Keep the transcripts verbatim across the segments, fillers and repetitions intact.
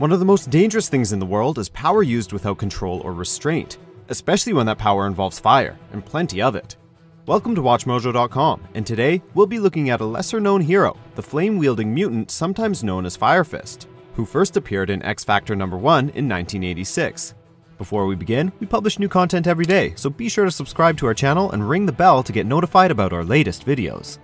One of the most dangerous things in the world is power used without control or restraint, especially when that power involves fire, and plenty of it. Welcome to Watch Mojo dot com, and today we'll be looking at a lesser-known hero, the flame-wielding mutant sometimes known as Firefist, who first appeared in X Factor number one in nineteen eighty-six. Before we begin, we publish new content every day, so be sure to subscribe to our channel and ring the bell to get notified about our latest videos.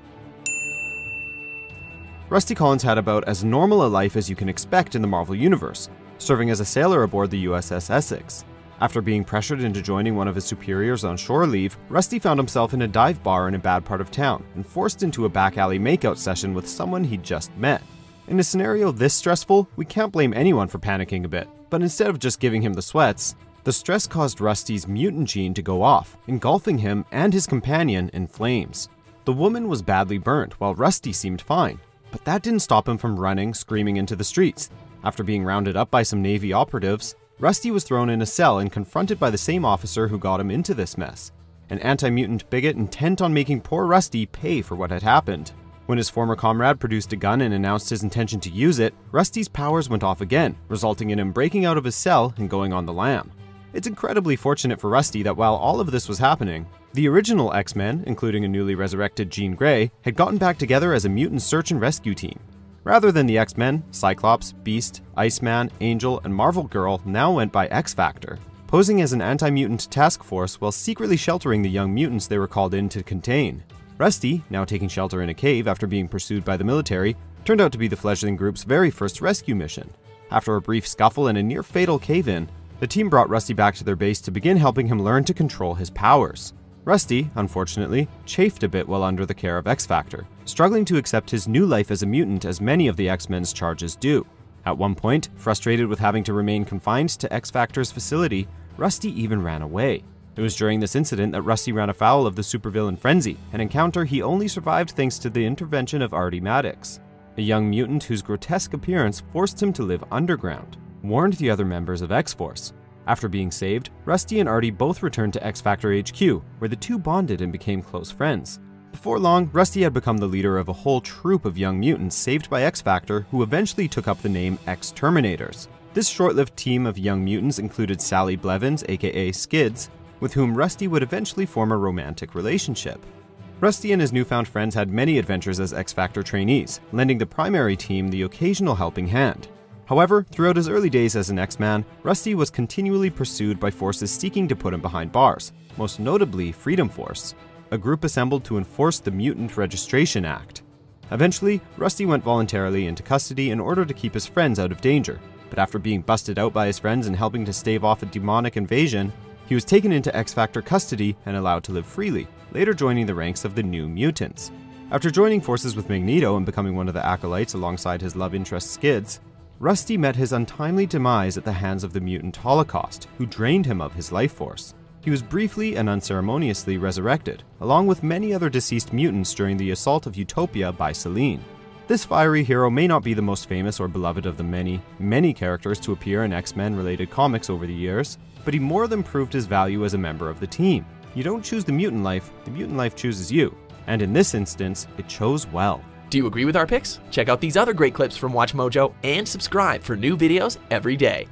Rusty Collins had about as normal a life as you can expect in the Marvel Universe, serving as a sailor aboard the U S S Essex. After being pressured into joining one of his superiors on shore leave, Rusty found himself in a dive bar in a bad part of town and forced into a back-alley makeout session with someone he'd just met. In a scenario this stressful, we can't blame anyone for panicking a bit, but instead of just giving him the sweats, the stress caused Rusty's mutant gene to go off, engulfing him and his companion in flames. The woman was badly burnt, while Rusty seemed fine. But that didn't stop him from running, screaming into the streets. After being rounded up by some Navy operatives, Rusty was thrown in a cell and confronted by the same officer who got him into this mess, an anti-mutant bigot intent on making poor Rusty pay for what had happened. When his former comrade produced a gun and announced his intention to use it, Rusty's powers went off again, resulting in him breaking out of his cell and going on the lam. It's incredibly fortunate for Rusty that while all of this was happening, the original X-Men, including a newly resurrected Jean Grey, had gotten back together as a mutant search and rescue team. Rather than the X-Men, Cyclops, Beast, Iceman, Angel, and Marvel Girl now went by X Factor, posing as an anti-mutant task force while secretly sheltering the young mutants they were called in to contain. Rusty, now taking shelter in a cave after being pursued by the military, turned out to be the fledgling group's very first rescue mission. After a brief scuffle and a near-fatal cave-in, the team brought Rusty back to their base to begin helping him learn to control his powers. Rusty, unfortunately, chafed a bit while under the care of X Factor, struggling to accept his new life as a mutant as many of the X-Men's charges do. At one point, frustrated with having to remain confined to X Factor's facility, Rusty even ran away. It was during this incident that Rusty ran afoul of the supervillain Frenzy, an encounter he only survived thanks to the intervention of Artie Maddox, a young mutant whose grotesque appearance forced him to live underground. Warned the other members of X-Force. After being saved, Rusty and Artie both returned to X-Factor H Q, where the two bonded and became close friends. Before long, Rusty had become the leader of a whole troop of young mutants saved by X-Factor, who eventually took up the name X-Terminators. This short-lived team of young mutants included Sally Blevins, aka Skids, with whom Rusty would eventually form a romantic relationship. Rusty and his newfound friends had many adventures as X-Factor trainees, lending the primary team the occasional helping hand. However, throughout his early days as an X-Man, Rusty was continually pursued by forces seeking to put him behind bars, most notably Freedom Force, a group assembled to enforce the Mutant Registration Act. Eventually, Rusty went voluntarily into custody in order to keep his friends out of danger, but after being busted out by his friends and helping to stave off a demonic invasion, he was taken into X-Factor custody and allowed to live freely, later joining the ranks of the New Mutants. After joining forces with Magneto and becoming one of the acolytes alongside his love interest Skids, Rusty met his untimely demise at the hands of the mutant Holocaust, who drained him of his life force. He was briefly and unceremoniously resurrected, along with many other deceased mutants during the assault of Utopia by Selene. This fiery hero may not be the most famous or beloved of the many, many characters to appear in X-Men-related comics over the years, but he more than proved his value as a member of the team. You don't choose the mutant life, the mutant life chooses you, and in this instance, it chose well. Do you agree with our picks? Check out these other great clips from Watch Mojo and subscribe for new videos every day.